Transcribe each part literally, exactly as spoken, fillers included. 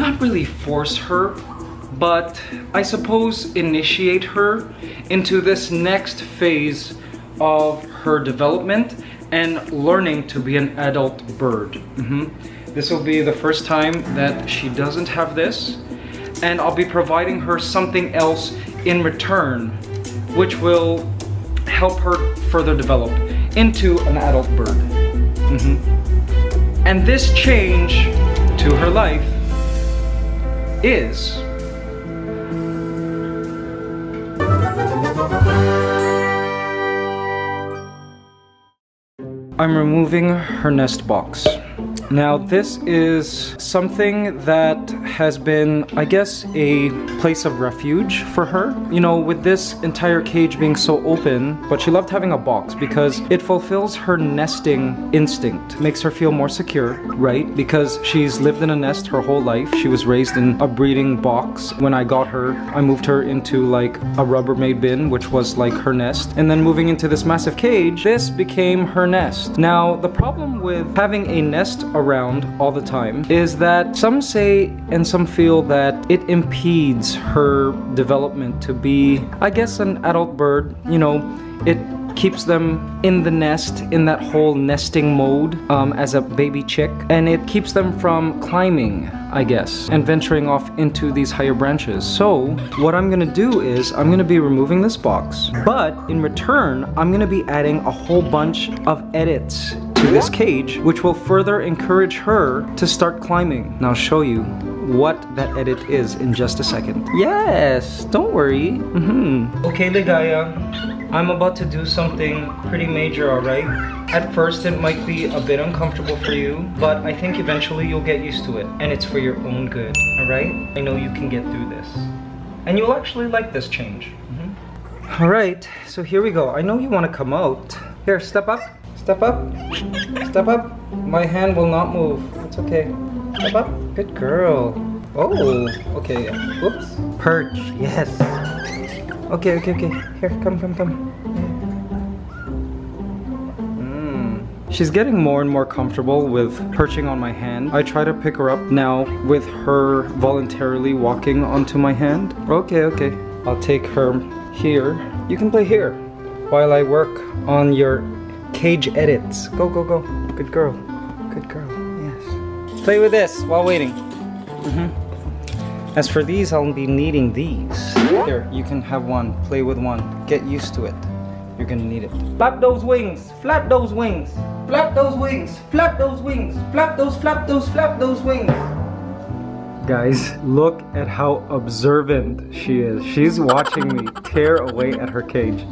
not really force her, but I suppose initiate her into this next phase of her development and learning to be an adult bird. Mm-hmm. This will be the first time that she doesn't have this, and I'll be providing her something else in return, which will help her further develop into an adult bird. Mm-hmm. And this change to her life is I'm removing her nest box. Now this is something that has been, I guess, a place of refuge for her. You know, with this entire cage being so open, but she loved having a box because it fulfills her nesting instinct. Makes her feel more secure, right? Because she's lived in a nest her whole life. She was raised in a breeding box. When I got her, I moved her into like a Rubbermaid bin, which was like her nest. And then moving into this massive cage, this became her nest. Now, the problem with having a nest around all the time is that some say and some feel that it impedes her development to be, I guess, an adult bird. You know, it keeps them in the nest, in that whole nesting mode um, as a baby chick, and it keeps them from climbing, I guess, and venturing off into these higher branches. So what I'm gonna do is I'm gonna be removing this box, but in return I'm gonna be adding a whole bunch of edits to this cage, which will further encourage her to start climbing. Now I'll show you what that edit is in just a second. Yes, don't worry. Mm-hmm. Okay, Ligaya, I'm about to do something pretty major, alright? At first it might be a bit uncomfortable for you, but I think eventually you'll get used to it, and it's for your own good, alright? I know you can get through this, and you'll actually like this change. Mm-hmm. Alright, so here we go. I know you want to come out. Here, step up. Step up, step up. My hand will not move. It's okay. Step up. Good girl. Oh, okay. Whoops. Perch. Yes. Okay, okay, okay. Here, come, come, come. Mm. She's getting more and more comfortable with perching on my hand. I try to pick her up now with her voluntarily walking onto my hand. Okay, okay. I'll take her here. You can play here while I work on your cage edits. Go, go, go. Good girl. Good girl. Yes. Play with this while waiting. Mm-hmm. As for these, I'll be needing these. Here, you can have one. Play with one. Get used to it. You're gonna need it. Flap those wings. Flap those wings. Flap those wings. Flap those wings. Flap those, flap those, flap those wings. Guys, look at how observant she is. She's watching me tear away at her cage.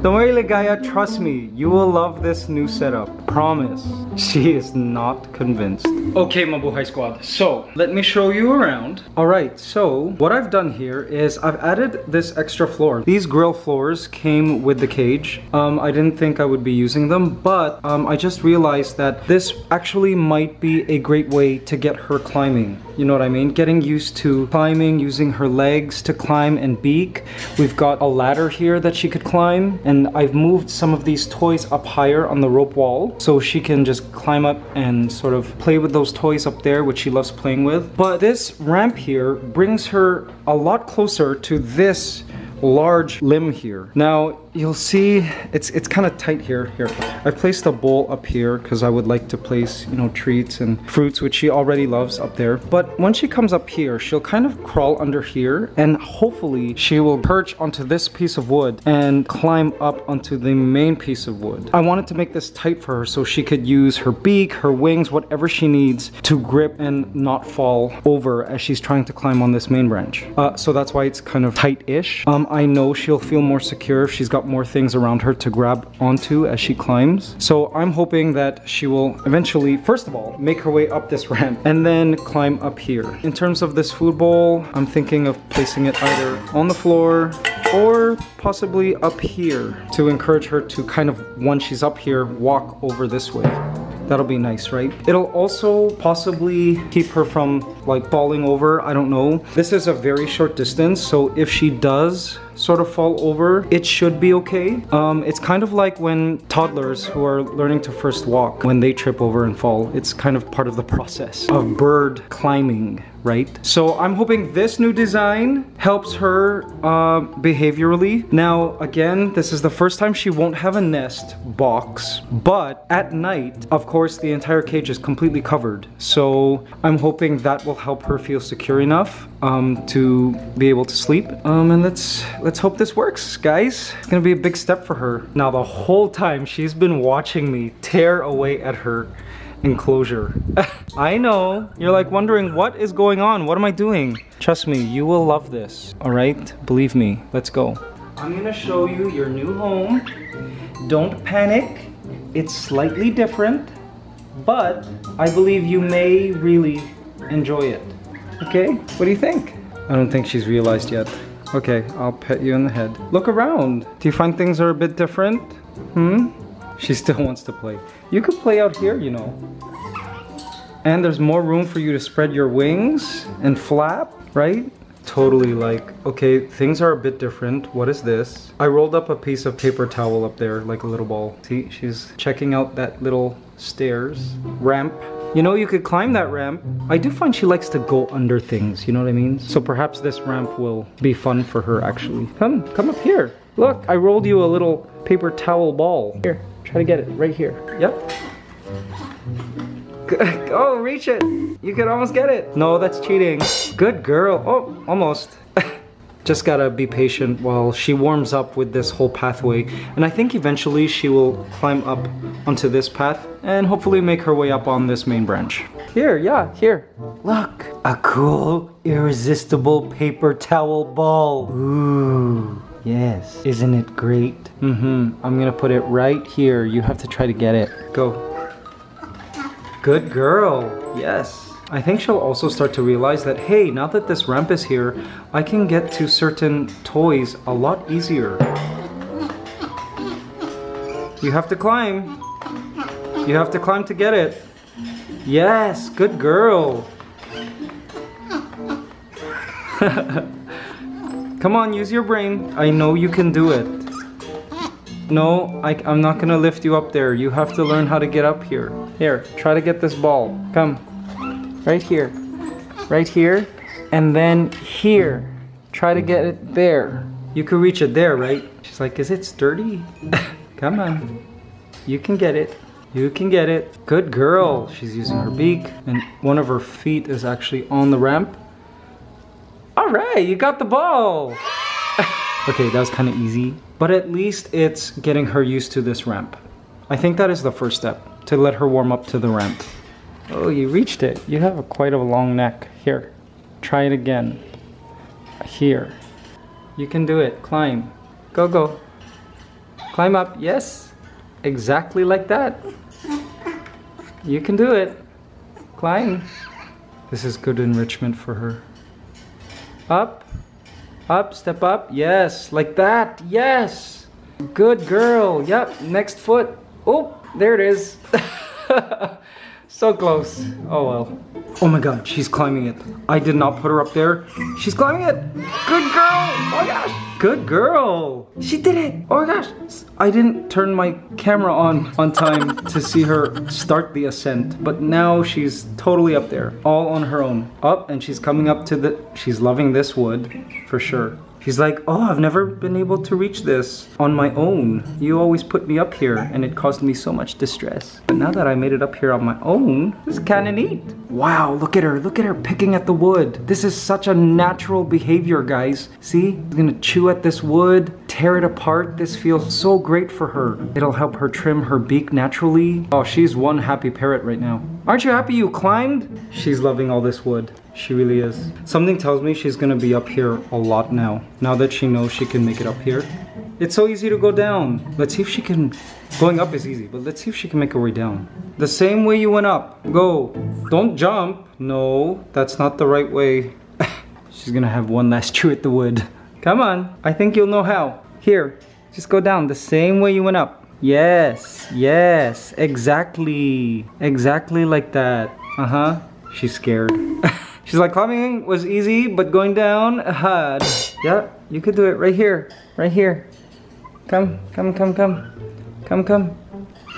Don't worry, Ligaya, trust me, you will love this new setup. Promise. She is not convinced. Okay, Mabuhay Squad, so let me show you around. Alright, so what I've done here is I've added this extra floor. These grill floors came with the cage. Um, I didn't think I would be using them, but um, I just realized that this actually might be a great way to get her climbing. You know what I mean? Getting used to climbing, using her legs to climb and beak. We've got a ladder here that she could climb. And I've moved some of these toys up higher on the rope wall so she can just climb up and sort of play with those toys up there, which she loves playing with. But this ramp here brings her a lot closer to this large limb here. Now you'll see it's it's kind of tight here. Here, I placed a bowl up here because I would like to place, you know, treats and fruits, which she already loves, up there. But when she comes up here, she'll kind of crawl under here, and hopefully she will perch onto this piece of wood and climb up onto the main piece of wood. I wanted to make this tight for her so she could use her beak, her wings, whatever she needs to grip and not fall over as she's trying to climb on this main branch. Uh, so that's why it's kind of tight-ish. Um, I know she'll feel more secure if she's got more things around her to grab onto as she climbs. So I'm hoping that she will eventually, first of all, make her way up this ramp and then climb up here. In terms of this food bowl, I'm thinking of placing it either on the floor or possibly up here to encourage her to kind of, once she's up here, walk over this way. That'll be nice, right? It'll also possibly keep her from like falling over, I don't know. This is a very short distance, so if she does sort of fall over, it should be okay. Um, it's kind of like when toddlers who are learning to first walk, when they trip over and fall, it's kind of part of the process of bird climbing, right? So I'm hoping this new design helps her uh, behaviorally. Now, again, this is the first time she won't have a nest box, but at night, of course, the entire cage is completely covered. So I'm hoping that will help her feel secure enough um, to be able to sleep. Um, and let's let's hope this works, guys. It's gonna be a big step for her. Now, the whole time she's been watching me tear away at her enclosure. I know, you're like wondering what is going on, what am I doing? Trust me, you will love this, all right? Believe me, let's go. I'm gonna show you your new home. Don't panic, it's slightly different, but I believe you may really enjoy it. Okay, what do you think? I don't think she's realized yet. Okay, I'll pet you on the head. Look around, do you find things are a bit different? Hmm? She still wants to play. You could play out here, you know. And there's more room for you to spread your wings and flap, right? Totally like, okay, things are a bit different. What is this? I rolled up a piece of paper towel up there, like a little ball. See, she's checking out that little stairs, ramp. You know, you could climb that ramp. I do find she likes to go under things, you know what I mean? So perhaps this ramp will be fun for her, actually. Come, come up here. Look, I rolled you a little paper towel ball. Here. Try to get it right here. Yep. Oh, reach it. You could almost get it. No, that's cheating. Good girl. Oh, almost. Just gotta be patient while she warms up with this whole pathway. And I think eventually she will climb up onto this path and hopefully make her way up on this main branch. Here, yeah, here. Look, a cool, irresistible paper towel ball. Ooh. Yes. Isn't it great? Mm-hmm. I'm gonna put it right here. You have to try to get it. Go. Good girl. Yes. I think she'll also start to realize that, hey, now that this ramp is here, I can get to certain toys a lot easier. You have to climb. You have to climb to get it. Yes. Good girl. Come on, use your brain. I know you can do it. No, I, I'm not gonna lift you up there. You have to learn how to get up here. Here, try to get this ball. Come. Right here. Right here. And then here. Try to get it there. You can reach it there, right? She's like, is it sturdy? Come on. You can get it. You can get it. Good girl. She's using her beak. And one of her feet is actually on the ramp. All right, you got the ball. Okay, that was kind of easy, but at least it's getting her used to this ramp. I think that is the first step, to let her warm up to the ramp. Oh, you reached it. You have a quite a long neck. Here, try it again. Here. You can do it. Climb. Go, go. Climb up. Yes, exactly like that. You can do it. Climb. This is good enrichment for her. Up, up, step up, yes, like that, yes, good girl, yep, next foot, oh, there it is, so close, oh well, oh my god, she's climbing it, I did not put her up there, she's climbing it, good girl, oh my gosh, good girl, she did it, oh my gosh, I didn't turn my camera on on time to see her start the ascent, but now she's totally up there, all on her own. Up, and she's coming up to the, she's loving this wood, for sure. She's like, oh, I've never been able to reach this on my own. You always put me up here, and it caused me so much distress. But now that I made it up here on my own, this is kinda neat. Wow, look at her, look at her picking at the wood. This is such a natural behavior, guys. See, she's gonna chew at this wood, tear it apart. This feels so great for her. It'll help her trim her beak naturally. Oh, she's one happy parrot right now. Aren't you happy you climbed? She's loving all this wood. She really is. Something tells me she's gonna be up here a lot now. Now that she knows she can make it up here. It's so easy to go down. Let's see if she can... Going up is easy, but let's see if she can make her way down. The same way you went up. Go. Don't jump. No, that's not the right way. She's gonna have one last chew at the wood. Come on. I think you'll know how. Here. Just go down the same way you went up. Yes. Yes. Exactly. Exactly like that. Uh-huh. She's scared. She's like, climbing was easy, but going down, hard. Yeah, You could do it right here, right here. Come, come, come, come. Come, come.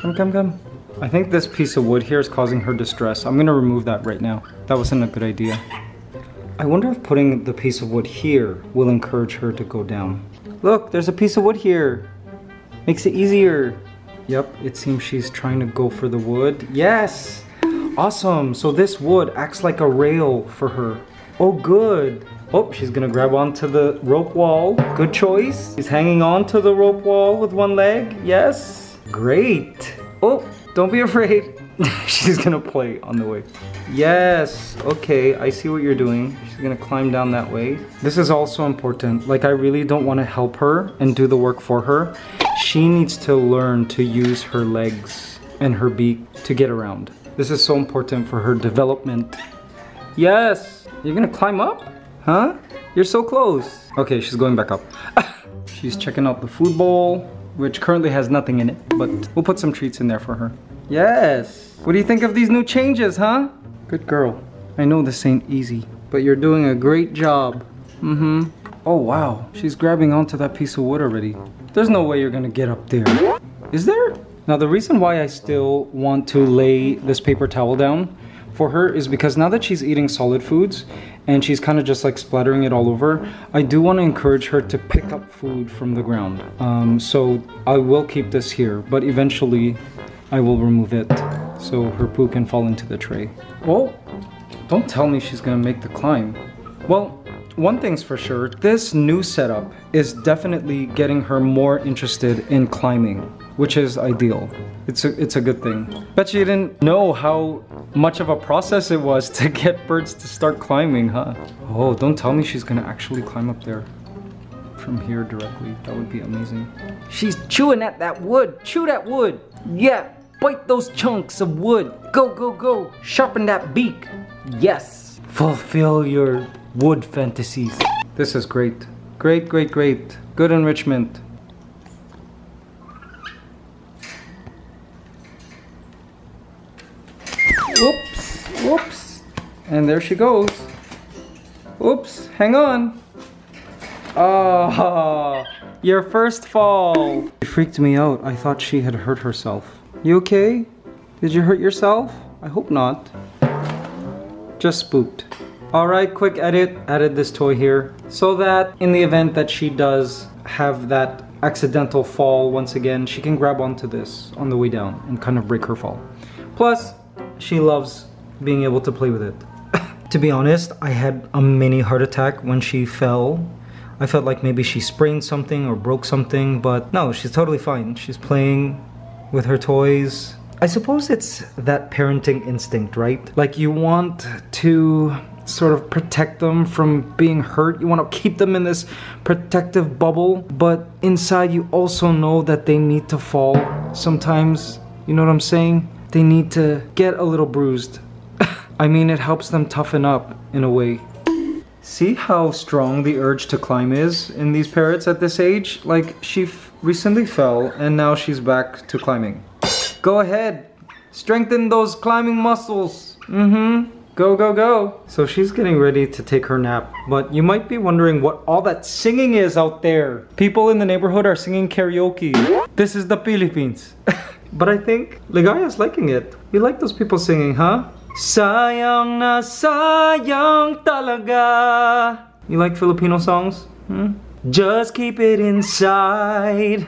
Come, come, come. I think this piece of wood here is causing her distress. I'm gonna remove that right now. That wasn't a good idea. I wonder if putting the piece of wood here will encourage her to go down. Look, there's a piece of wood here. Makes it easier. Yep, it seems she's trying to go for the wood. Yes! Awesome, so this wood acts like a rail for her. Oh, good. Oh, she's gonna grab onto the rope wall. Good choice. She's hanging on to the rope wall with one leg. Yes. Great. Oh, don't be afraid. She's gonna play on the way. Yes, okay, I see what you're doing. She's gonna climb down that way. This is also important. Like, I really don't wanna help her and do the work for her. She needs to learn to use her legs and her beak to get around. This is so important for her development. Yes, you're gonna climb up? Huh? You're so close. Okay, she's going back up. She's checking out the food bowl, which currently has nothing in it, but we'll put some treats in there for her. Yes. What do you think of these new changes, huh? Good girl. I know this ain't easy, but you're doing a great job. Mm-hmm. Oh, wow. She's grabbing onto that piece of wood already. There's no way you're gonna get up there. Is there? Now, the reason why I still want to lay this paper towel down for her is because now that she's eating solid foods and she's kind of just like splattering it all over, I do want to encourage her to pick up food from the ground. Um, so I will keep this here, but eventually I will remove it so her poo can fall into the tray. Oh, don't tell me she's gonna make the climb. Well, one thing's for sure, this new setup is definitely getting her more interested in climbing, which is ideal. It's a, it's a good thing. Bet you didn't know how much of a process it was to get birds to start climbing, huh? Oh, don't tell me she's gonna actually climb up there from here directly. That would be amazing. She's chewing at that wood. Chew that wood. Yeah. Bite those chunks of wood. Go, go, go. Sharpen that beak. Yes. Fulfill your wood fantasies. This is great. Great, great, great. Good enrichment. Whoops, whoops. And there she goes. Oops, hang on. Oh, your first fall. It freaked me out. I thought she had hurt herself. You okay? Did you hurt yourself? I hope not. Just spooked. All right, quick edit. Added this toy here so that in the event that she does have that accidental fall once again, she can grab onto this on the way down and kind of break her fall. Plus, she loves being able to play with it. To be honest, I had a mini heart attack when she fell. I felt like maybe she sprained something or broke something, but no, she's totally fine. She's playing with her toys. I suppose it's that parenting instinct, right? Like, you want to sort of protect them from being hurt. You want to keep them in this protective bubble, but inside you also know that they need to fall sometimes. You know what I'm saying? They need to get a little bruised. I mean, it helps them toughen up in a way. See how strong the urge to climb is in these parrots at this age? Like, she f recently fell and now she's back to climbing. Go ahead, strengthen those climbing muscles. Mm-hmm. Go, go, go. So she's getting ready to take her nap, but you might be wondering what all that singing is out there. People in the neighborhood are singing karaoke. This is the Philippines. But I think Ligaya's liking it. You like those people singing, huh? Sayang na sayang talaga. You like Filipino songs? Hmm? Just keep it inside.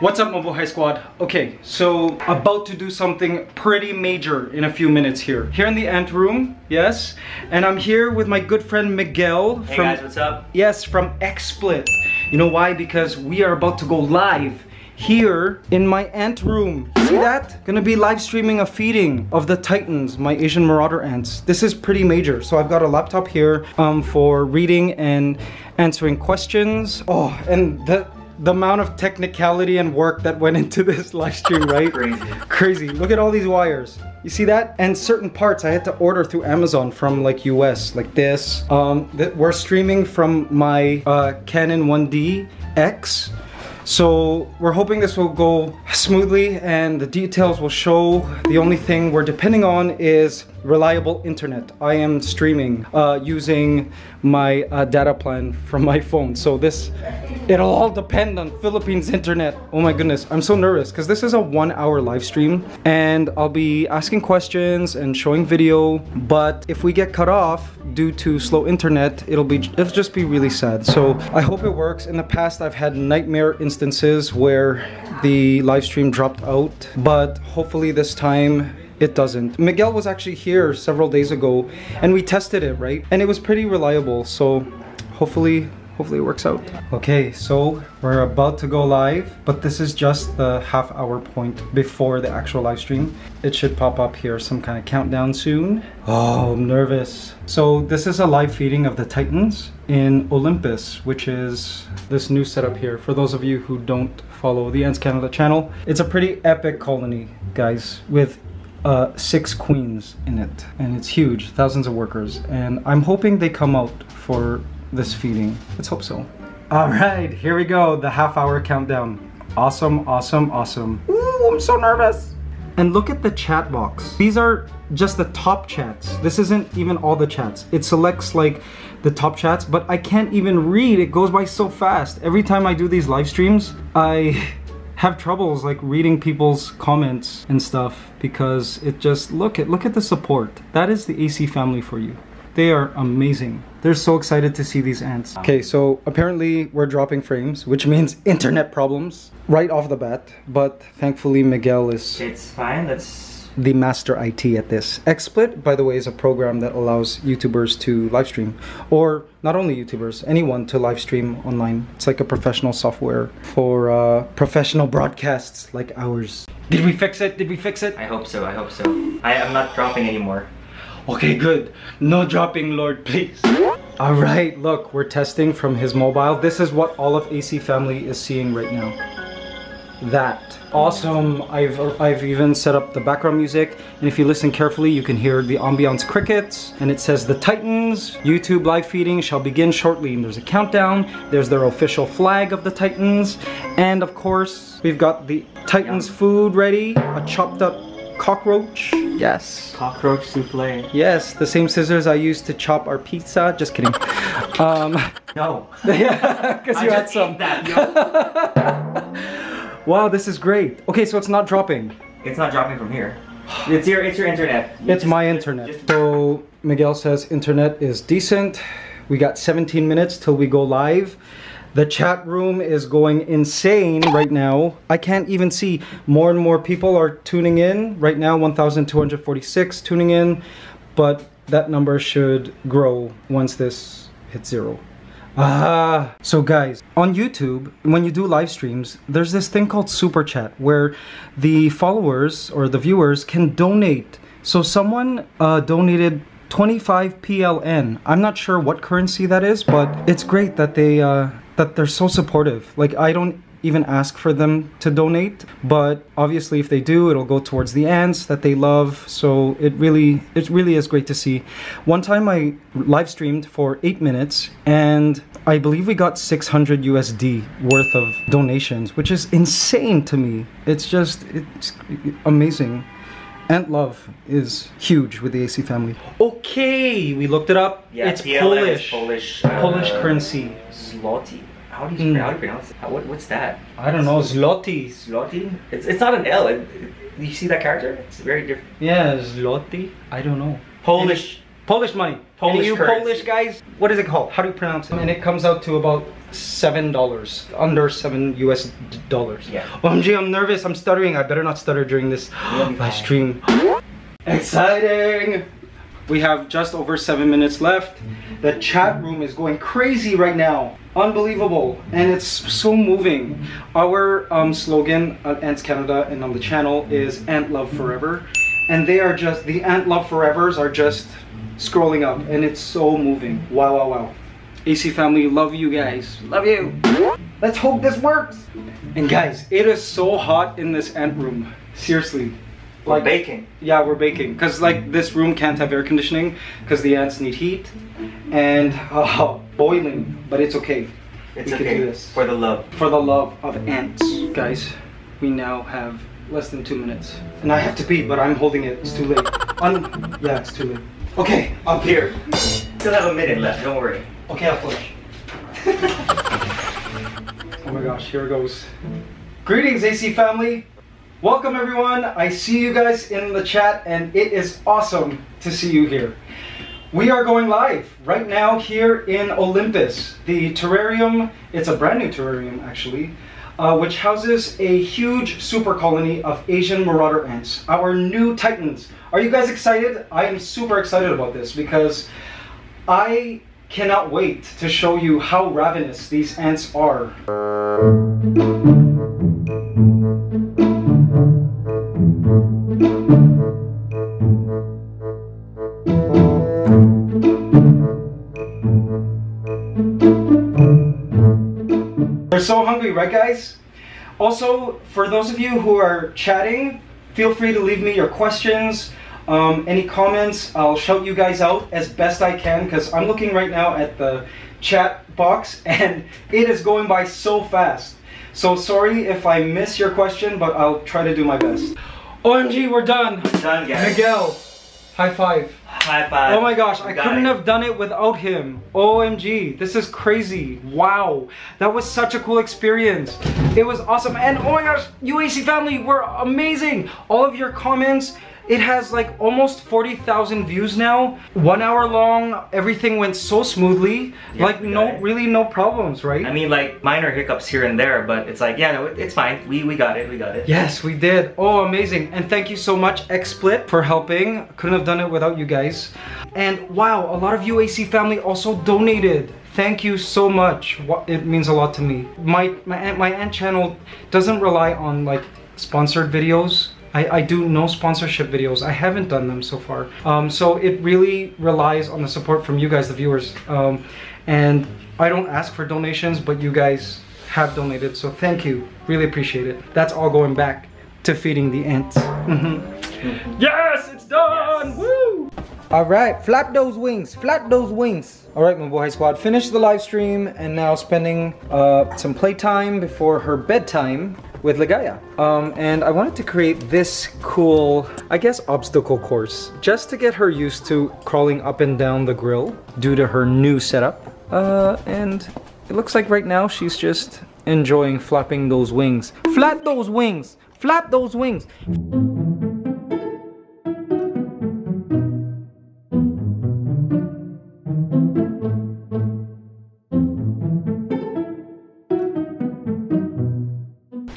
What's up, Mabuhay Squad? Okay, so about to do something pretty major in a few minutes here. Here in the ant room, yes, and I'm here with my good friend Miguel. Hey from, guys, what's up? Yes, from XSplit. You know why? Because we are about to go live here in my ant room. See that? Gonna be live streaming a feeding of the Titans, my Asian Marauder ants. This is pretty major. So I've got a laptop here um, for reading and answering questions. Oh, and the the amount of technicality and work that went into this live stream, right? Crazy. Crazy. Look at all these wires. You see that? And certain parts I had to order through Amazon from like U S, like this. Um, that we're streaming from my uh, Canon one D X. So we're hoping this will go smoothly and the details will show. The only thing we're depending on is reliable internet. I am streaming uh, using my uh, data plan from my phone. So this, it'll all depend on Philippines internet. Oh my goodness, I'm so nervous because this is a one hour live stream and I'll be asking questions and showing video. But if we get cut off due to slow internet, it'll be, it'll just be really sad. So I hope it works. In the past, I've had nightmare instances instances where the live stream dropped out, but hopefully this time it doesn't. Miguel was actually here several days ago and we tested it, right? And it was pretty reliable, so hopefully hopefully it works out. Okay, so we're about to go live, but this is just the half hour point before the actual live stream. It should pop up here some kind of countdown soon. Oh, I'm nervous. So this is a live feeding of the Titans in Olympus, which is this new setup here. For those of you who don't follow the Ants Canada channel, it's a pretty epic colony, guys, with uh, six queens in it. And it's huge, thousands of workers. And I'm hoping they come out for this feeding. Let's hope so. All right, here we go, the half hour countdown. Awesome, awesome, awesome. Ooh, I'm so nervous. And look at the chat box. These are just the top chats. This isn't even all the chats. It selects like the top chats, but I can't even read. It goes by so fast. Every time I do these live streams, I have troubles like reading people's comments and stuff because it just, look at, look at the support. That is the A C family for you. They are amazing. They're so excited to see these ants. Okay, so apparently we're dropping frames, which means internet problems right off the bat. But thankfully Miguel is... It's fine, that's... the master I T at this. XSplit, by the way, is a program that allows YouTubers to live stream. Or not only YouTubers, anyone to live stream online. It's like a professional software for uh, professional broadcasts like ours. Did we fix it? Did we fix it? I hope so, I hope so. I am not dropping anymore. Okay, good. No dropping, Lord, please. All right, look, we're testing from his mobile. This is what all of A C Family is seeing right now. That. Awesome. I've, I've even set up the background music. And if you listen carefully, you can hear the ambiance crickets. And it says, the Titans YouTube live feeding shall begin shortly. And there's a countdown. There's their official flag of the Titans. And of course, we've got the Titans food ready. A chopped up cockroach. Yes. Cockroach souffle. Yes, the same scissors I used to chop our pizza. Just kidding. Um, no. Yeah, because you had some. That, yo. Wow, this is great. Okay, so it's not dropping. It's not dropping from here. It's your, it's your internet. You it's just, my internet. Just, just... So Miguel says internet is decent. We got seventeen minutes till we go live. The chat room is going insane right now. I can't even see. More and more people are tuning in. Right now, one thousand two hundred forty-six tuning in, but that number should grow once this hits zero. Ah, so guys, on YouTube, when you do live streams, there's this thing called Super Chat where the followers or the viewers can donate. So someone uh, donated twenty-five P L N. I'm not sure what currency that is, but it's great that they... Uh, that they're so supportive. Like, I don't even ask for them to donate, but obviously if they do, it'll go towards the ants that they love. So it really, it really is great to see. One time I live streamed for eight minutes and I believe we got six hundred U S D worth of donations, which is insane to me. It's just, it's amazing. Ant love is huge with the A C family. Okay, we looked it up. Yeah, it's Polish. Polish, uh, Polish currency. Złoty. How do you, mm. how do you pronounce it? How, what, what's that? I don't know. Złoty. Złoty? It's, it's not an L. It, it, you see that character? It's very different. Yeah, Złoty. I don't know. Polish. It, Polish money. Polish and you currency. Polish guys, what is it called? How do you pronounce it? And it comes out to about seven dollars, under seven U S dollars. Yeah. O M G, I'm nervous. I'm stuttering. I better not stutter during this live stream. Exciting. We have just over seven minutes left. The chat room is going crazy right now. Unbelievable, and it's so moving. Our um, slogan at Ants Canada and on the channel is "Ant Love Forever," and they are just the Ant Love Forevers are just scrolling up, and it's so moving. Wow, wow, wow. A C family, love you guys. Love you. Let's hope this works. And guys, it is so hot in this ant room. Seriously. Like, we're baking. Yeah, we're baking. Because like this room can't have air conditioning because the ants need heat. And uh, boiling, but it's okay. It's we okay. Can do this. For the love. For the love of ants. Guys, we now have less than two minutes. And I have to pee, but I'm holding it. It's too late. Un yeah, it's too late. Okay, I'm here. Still have a minute left, don't worry. Okay, I'll flush. Oh my gosh, here it goes. Greetings, A C Family. Welcome everyone, I see you guys in the chat and it is awesome to see you here. We are going live right now here in Olympus. The terrarium, it's a brand new terrarium actually, uh, which houses a huge super colony of Asian Marauder ants, our new Titans. Are you guys excited? I am super excited about this because I cannot wait to show you how ravenous these ants are. They're so hungry, right guys? Also, for those of you who are chatting, feel free to leave me your questions, um, any comments. I'll shout you guys out as best I can because I'm looking right now at the chat box and it is going by so fast. So sorry if I miss your question, but I'll try to do my best. O M G, we're done. We're done, guys. Miguel, high five. High five. Oh my gosh, I couldn't have done it without him. O M G, this is crazy. Wow, that was such a cool experience. It was awesome. And oh my gosh, U A C Family were amazing. All of your comments, it has like almost forty thousand views now. One hour long, everything went so smoothly. Yeah, like no, really no problems, right? I mean like minor hiccups here and there, but it's like, yeah, no, it's fine. We, we got it, we got it. Yes, we did. Oh, amazing. And thank you so much, XSplit, for helping. Couldn't have done it without you guys. And wow, a lot of U A C Family also donated. Thank you so much. It means a lot to me. My, my, my ant channel doesn't rely on like sponsored videos. I, I do no sponsorship videos. I haven't done them so far. Um, so it really relies on the support from you guys, the viewers. Um, and I don't ask for donations, but you guys have donated. So thank you. Really appreciate it. That's all going back to feeding the ants. Mm-hmm. Yes, it's done. Yes. Woo! All right, flap those wings, flap those wings. All right, Mabuhay Squad, finished the live stream and now spending uh, some playtime before her bedtime with Ligaya. Um, and I wanted to create this cool, I guess, obstacle course, just to get her used to crawling up and down the grill due to her new setup. Uh, and it looks like right now she's just enjoying flapping those wings. Flap those wings, flap those wings.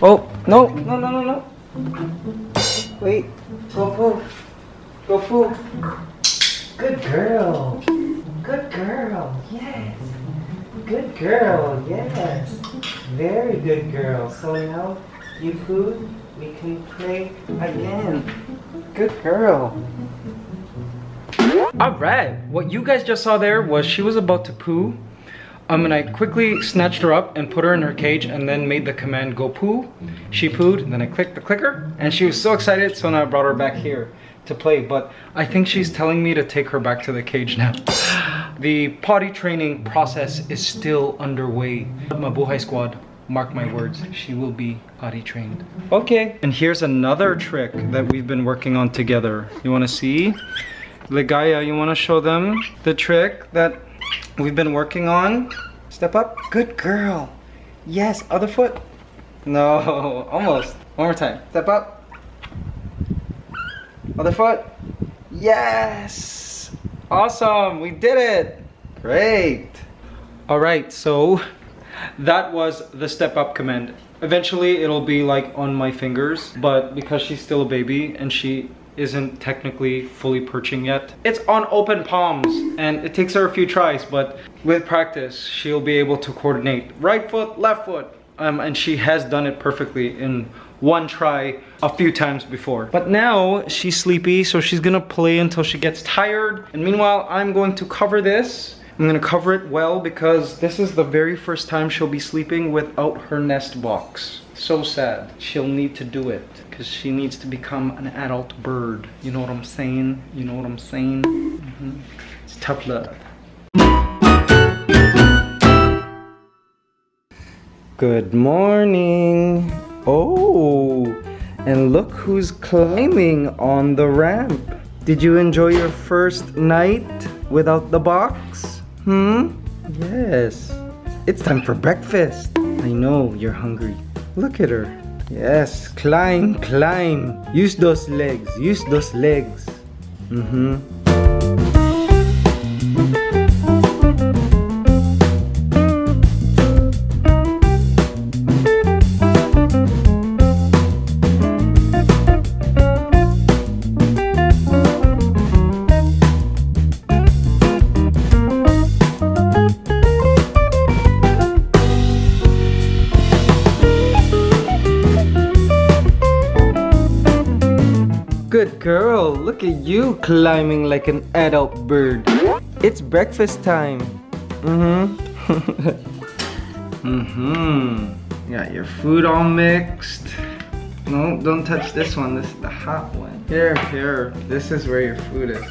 Oh, no, no, no, no, no. Wait, go poo. Go poo. Good girl. Good girl, yes. Good girl, yes. Very good girl. So now you poo, we can play again. Good girl. All right, what you guys just saw there was she was about to poo. Um, and I quickly snatched her up and put her in her cage and then made the command go poo. She pooed and then I clicked the clicker and she was so excited, so now I brought her back here to play, but I think she's telling me to take her back to the cage now. The potty training process is still underway. Mabuhay Squad, mark my words, she will be potty trained. Okay, and here's another trick that we've been working on together. You wanna see? Ligaya, you wanna show them the trick that we've been working on? Step up. Good girl. Yes, other foot. No, almost. One more time. Step up. Other foot. Yes. Awesome. We did it. Great. All right. So that was the step up command. Eventually it'll be like on my fingers, but because she's still a baby and she isn't technically fully perching yet, it's on open palms and it takes her a few tries, but with practice she'll be able to coordinate right foot, left foot, um, and she has done it perfectly in one try a few times before. But now she's sleepy, so she's gonna play until she gets tired, and meanwhile I'm going to cover this I'm gonna cover it well because this is the very first time she'll be sleeping without her nest box. So sad. She'll need to do it because she needs to become an adult bird. You know what I'm saying? You know what I'm saying? Mm-hmm. It's tough love. Good morning. Oh, and look who's climbing on the ramp. Did you enjoy your first night without the box? Hmm? Yes. It's time for breakfast. I know you're hungry. Look at her. Yes, climb, climb. Use those legs, use those legs. Mm-hmm. Good girl, look at you climbing like an adult bird. It's breakfast time. Mm-hmm. Mm-hmm. Got your food all mixed. No, don't touch this one. This is the hot one. Here, here. This is where your food is.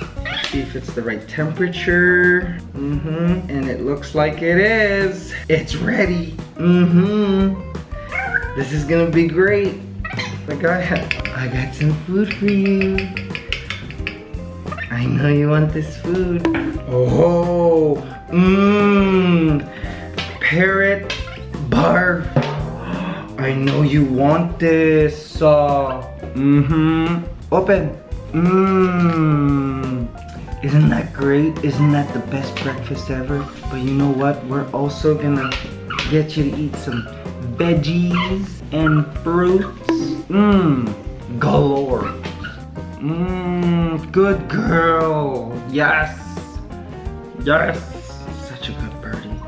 See if it's the right temperature. Mm-hmm. And it looks like it is. It's ready. Mm-hmm. This is gonna be great. Like I have. I got some food for you. I know you want this food. Oh, mmm, parrot barf. I know you want this. Uh, mm-hmm. Open. Mmm. Isn't that great? Isn't that the best breakfast ever? But you know what? We're also gonna get you to eat some veggies and fruits. Mmm. Galore. Mmm, good girl. Yes. Yes. Such a good birdie.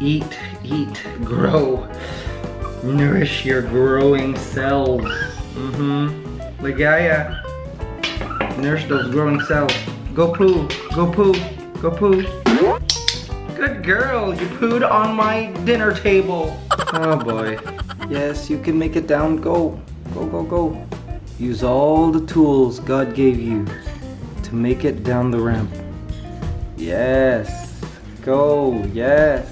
Eat, eat, grow. Nourish your growing cells. Mm-hmm. Ligaya. Nourish those growing cells. Go poo. Go poo. Go poo. Good girl. You pooed on my dinner table. Oh boy. Yes, you can make it down. Go. Go, go, go. Use all the tools God gave you to make it down the ramp. Yes. Go. Yes.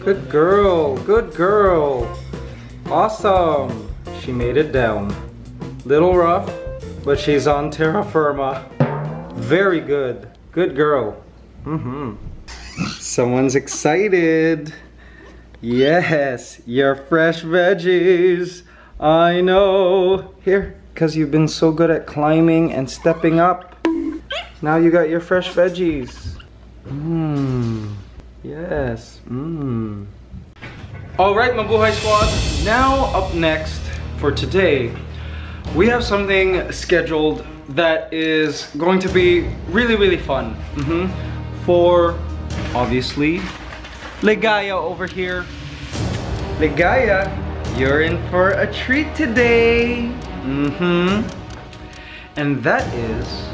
Good girl. Good girl. Awesome. She made it down. Little rough, but she's on terra firma. Very good. Good girl. Mm-hmm. Someone's excited. Yes, your fresh veggies. I know. Here, because you've been so good at climbing and stepping up. Now you got your fresh veggies. Mmm. Yes. Mmm. Alright, Mabuhay Squad. Now, up next for today, we have something scheduled that is going to be really, really fun. Mm-hmm. For, obviously, Ligaya over here. Ligaya, you're in for a treat today. Mm-hmm. And that is